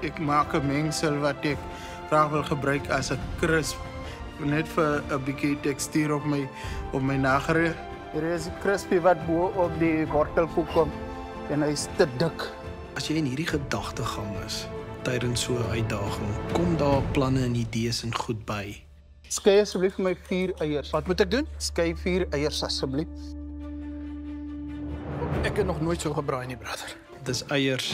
Ek maak 'n mengsel wat ek graag wil gebruik as 'n crisp, net vir 'n bietjie tekstuur op my nagereg. Hier is 'n crispie wat bo op die wortelkoek kom en hy's te dik. As jy in hierdie gedagtegang is tydens so 'n uitdaging, kom daar planne en idees en goed by. Skei asseblief vir my 4 eiers. Wat moet ek doen? Skei 4 eiers asseblief. Ek het nog nooit so gebraai nie, brother. Dis eiers.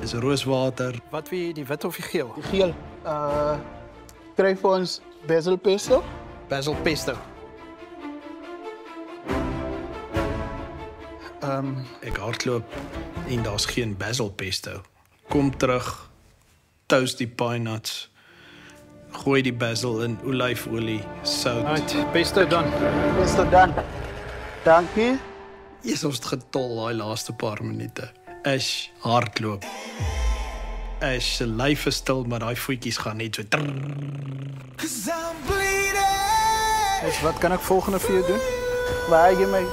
Dis rooswater. Wat wil jy, die wit of die geel? Die geel. Kry vir ons basil pesto. Basil pesto. Ek hardloop en daar's geen basil pesto. Kom terug. Toast die pine nuts. Gooi die basil in olyfolie, sout. Right, pesto dan. Pesto dan. Dankie. Yes, ons het getol daai laaste paar minute. Ash hardloop. Ash se lyf is stil, maar daai voetjies gaan net so. Ash, wat kan ek volgende vir jou doen? Waar jy my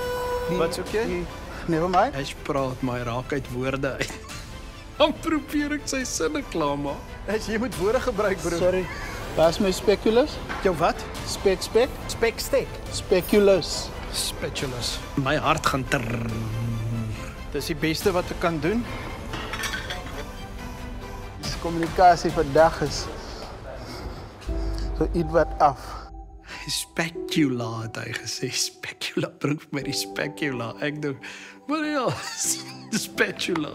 wat soek jy? Never mind. Ash praat my raak uit woorde uit. Dan probeer ek sy sinne klaarmaak. Ash, jy moet woorde gebruik, broer. Sorry. Waar's my speculus? Jou wat? Spek. Spekstek. Speculus. Speculus. My hart gaan trrr. Dis die beste wat ek kan doen. Die kommunikasie vandag is so ietwat af. Specula het hy gesê. Specula, bring vir my die specula. Ek dink, wat is dit? Specula.